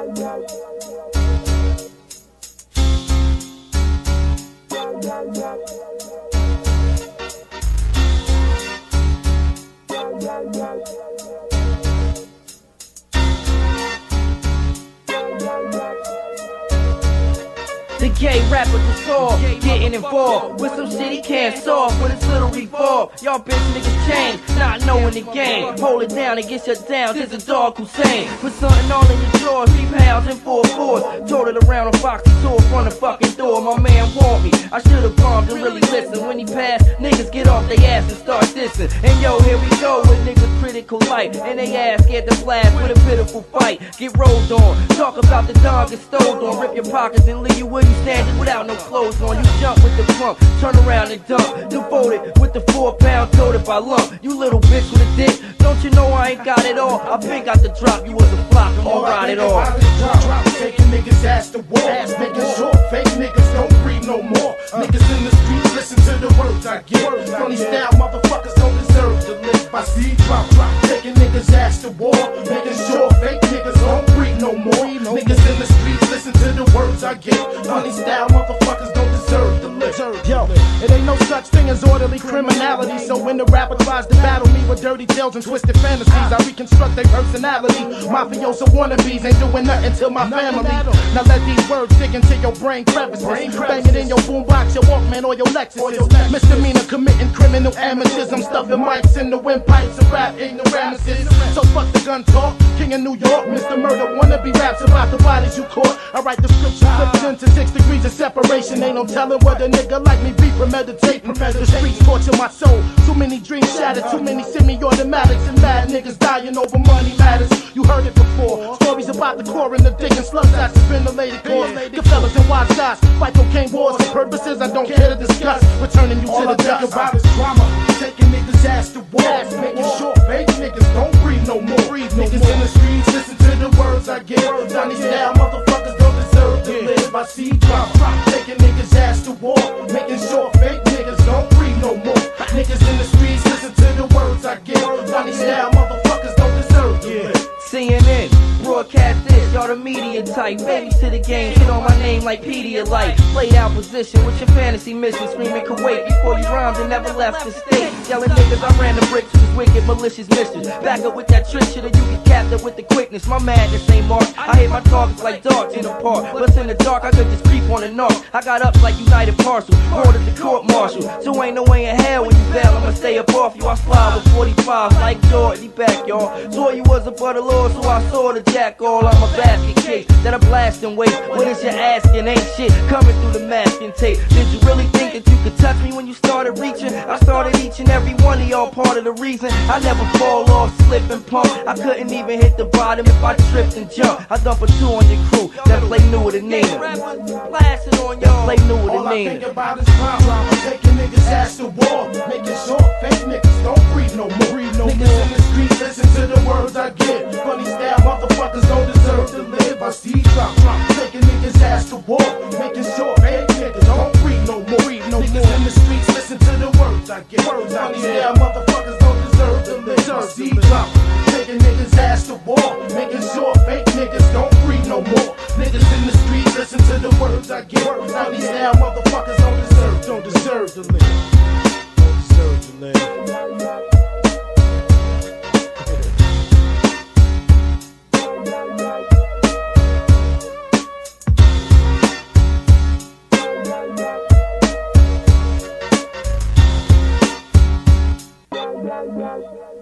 The gay rapper Gasol getting involved with some shit he can't solve with his little revolve. Y'all bitch niggas change, not knowing the game. Hold it down and get shut down, this is Dog Hussein. Put something all in your drawers, 3 pounds and 4 fours. Told it around a Foxy tour from the fucking door. My man warned me, I should've bombed and really listened. When he passed, niggas get off their ass and start dissing. And yo, here we go with niggas critical light, and they ass get the blast with a pitiful fight. Get rolled on, talk about the dog get stole on. Rip your pockets and leave you with standing without no clothes on. You jump with the pump, turn around and dump. Devoted with the 4 pound toted by lump. You little bitch with a dick, don't you know I ain't got it all? I been got the drop, you was a flop, all right it all. Drop, taking niggas ass to war, ass niggas short, fake niggas don't breathe no more. Niggas in the streets listen to the words I give. Funny style motherfuckers don't deserve to live by speed. Drop, taking niggas ass to war, niggas short, fake niggas don't breathe no more. Niggas in the streets listen to the words I give. Funny style motherfuckers don't deserve to live. Yo, it ain't no such thing as orderly criminality. So when the rapper tries to battle me with dirty tales and twisted fantasies, I reconstruct their personality. Mafioso wannabes ain't doing nothing till my family. Now let these words dig into your brain crevices. Bang it in your boombox, your Walkman, or your Lexus. Misdemeanor committing criminal amateurism, stuffing mics in the windpipes of rap ignoramuses. So fuck the gun talk, king of New York, Mr. Murder wannabe raps about the bodies you caught. I write the scripture flipped into 6 degrees of separation. Ain't no telling what a nigga like me be premeditating. The streets torture my soul, too many dreams shattered, too many semi-automatics and mad niggas dying over money matters. You heard it before, stories about the coroner digging slugs that's ventilated cores. The fellas and wise guys fight cocaine wars for purposes I don't care to discuss. Returning you all to the dust. All I think about is drama, taking niggas ass to war, making sure fake niggas don't breathe no more. Niggas in the streets listen to the words I give. Johnny style motherfuckers don't deserve to live. I see drop, taking niggas ass to war, making sure fake niggas don't breathe no more. Niggas in the streets listen to the words I give. Johnny style motherfuckers don't deserve to live. CNN, broadcast this, y'all the media type. Baby to the game, shit on my name like Pedialyte. Played out position with your fantasy mission, screaming Kuwait before you rhymed and never left the state. Yelling niggas, I ran the bricks with this wicked, malicious mistress. Back up with that trick shit or you get capped up with the quickness. My madness ain't marked, I hit my targets like darts in the park. But in the dark, I could just creep on the narc. I got up like United Parcel, ordered the court martial. So ain't no way in hell when you bail, I'ma stay up off you. I slide with 45 like Jordan, he back y'all. Saw you was a butter lord, so I saw the jack all on my basket case that I blast and waste. What is your asking? Ain't shit coming through the mask and tape. Did you really think that you could touch me when you started reaching? I started each and every one of y'all, part of the reason I never fall off, slip and pump. I couldn't even hit the bottom if I tripped and jumped. I dump a 2 on your crew that play newer than Nina. That play newer than Nina. All I think about is drama, taking niggas ass to war, making sure fake niggas don't breathe no more. Niggas in the streets listen to the words I give. Funny style motherfuckers don't deserve to live. I see drop, taking niggas ass to war, making sure fake niggas don't breathe no more. Niggas in the streets listen to the words I give. Funny style motherfuckers don't deserve to live. I see drop, taking niggas ass to war, making sure fake niggas don't breathe no more. Niggas in the streets listen to the words I give. Funny style motherfuckers don't deserve to live. Don't deserve to live. Yes.